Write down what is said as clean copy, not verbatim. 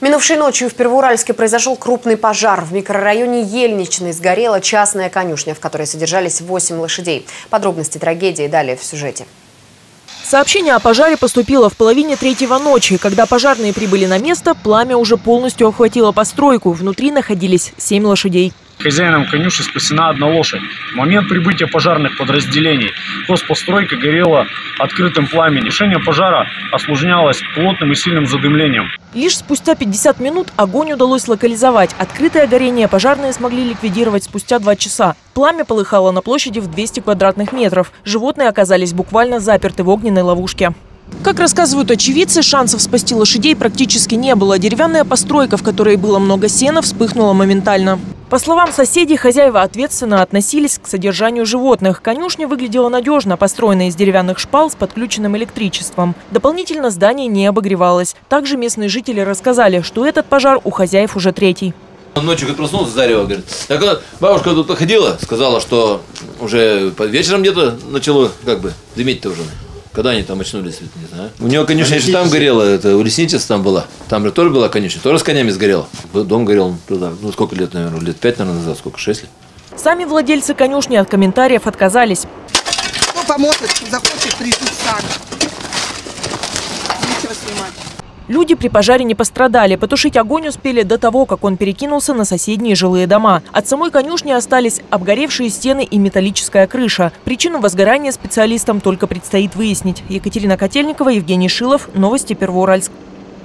Минувшей ночью в Первоуральске произошел крупный пожар. В микрорайоне Ельничный сгорела частная конюшня, в которой содержались 8 лошадей. Подробности трагедии далее в сюжете. Сообщение о пожаре поступило в половине третьего ночи. Когда пожарные прибыли на место, пламя уже полностью охватило постройку. Внутри находились 7 лошадей. Хозяином конюшни спасена одна лошадь. В момент прибытия пожарных подразделений хозпостройка горела открытым пламенем. Тушение пожара осложнялось плотным и сильным задымлением. Лишь спустя 50 минут огонь удалось локализовать. Открытое горение пожарные смогли ликвидировать спустя 2 часа. Пламя полыхало на площади в 200 квадратных метров. Животные оказались буквально заперты в огненной ловушке. Как рассказывают очевидцы, шансов спасти лошадей практически не было. Деревянная постройка, в которой было много сена, вспыхнула моментально. По словам соседей, хозяева ответственно относились к содержанию животных. Конюшня выглядела надежно, построенная из деревянных шпал с подключенным электричеством. Дополнительно здание не обогревалось. Также местные жители рассказали, что этот пожар у хозяев уже третий. Ночью проснулся, зарево, говорит. Так, бабушка тут ходила, сказала, что уже под вечером где-то начало как бы дымить-то уже. Когда они там очнулись, не знаю. У него конюшня еще там горела, это у лесничества там была. Там же тоже была конюшня, тоже с конями сгорела. Дом горел, ну сколько лет, наверное, лет 5, наверное, назад, сколько, 6 лет. Сами владельцы конюшни от комментариев отказались. Ну, поможет, захочет, придут сами. Ничего снимать. Люди при пожаре не пострадали. Потушить огонь успели до того, как он перекинулся на соседние жилые дома. От самой конюшни остались обгоревшие стены и металлическая крыша. Причину возгорания специалистам только предстоит выяснить. Екатерина Котельникова, Евгений Шилов. Новости Первоуральск.